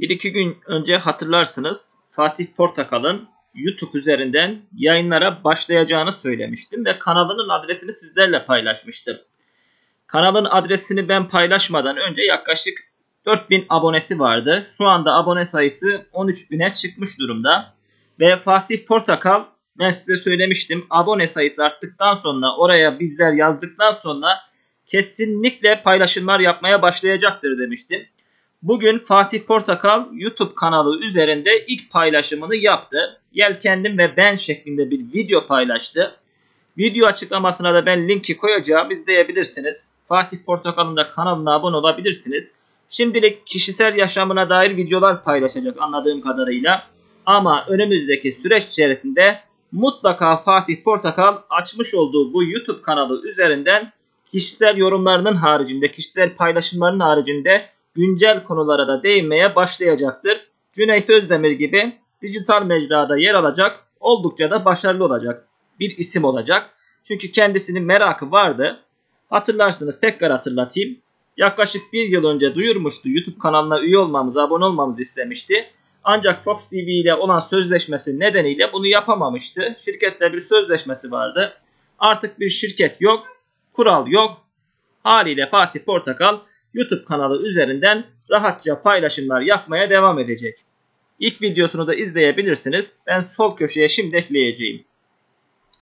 1-2 gün önce hatırlarsınız Fatih Portakal'ın YouTube üzerinden yayınlara başlayacağını söylemiştim ve kanalının adresini sizlerle paylaşmıştım. Kanalın adresini ben paylaşmadan önce yaklaşık 4000 abonesi vardı. Şu anda abone sayısı 13.000'e çıkmış durumda. Ve Fatih Portakal, ben size söylemiştim, abone sayısı arttıktan sonra, oraya bizler yazdıktan sonra kesinlikle paylaşımlar yapmaya başlayacaktır demiştim. Bugün Fatih Portakal YouTube kanalı üzerinde ilk paylaşımını yaptı. Yelkendim ve ben şeklinde bir video paylaştı. Video açıklamasına da ben linki koyacağım, izleyebilirsiniz. Fatih Portakal'ın da kanalına abone olabilirsiniz. Şimdilik kişisel yaşamına dair videolar paylaşacak anladığım kadarıyla. Ama önümüzdeki süreç içerisinde mutlaka Fatih Portakal açmış olduğu bu YouTube kanalı üzerinden kişisel yorumlarının haricinde, kişisel paylaşımlarının haricinde güncel konulara da değinmeye başlayacaktır. Cüneyt Özdemir gibi dijital mecrada yer alacak, oldukça da başarılı olacak bir isim olacak. Çünkü kendisinin merakı vardı. Hatırlarsınız, tekrar hatırlatayım. Yaklaşık bir yıl önce duyurmuştu. YouTube kanalına üye olmamızı, abone olmamızı istemişti. Ancak Fox TV ile olan sözleşmesi nedeniyle bunu yapamamıştı. Şirketle bir sözleşmesi vardı. Artık bir şirket yok, kural yok. Haliyle Fatih Portakal YouTube kanalı üzerinden rahatça paylaşımlar yapmaya devam edecek. İlk videosunu da izleyebilirsiniz. Ben sol köşeye şimdi ekleyeceğim.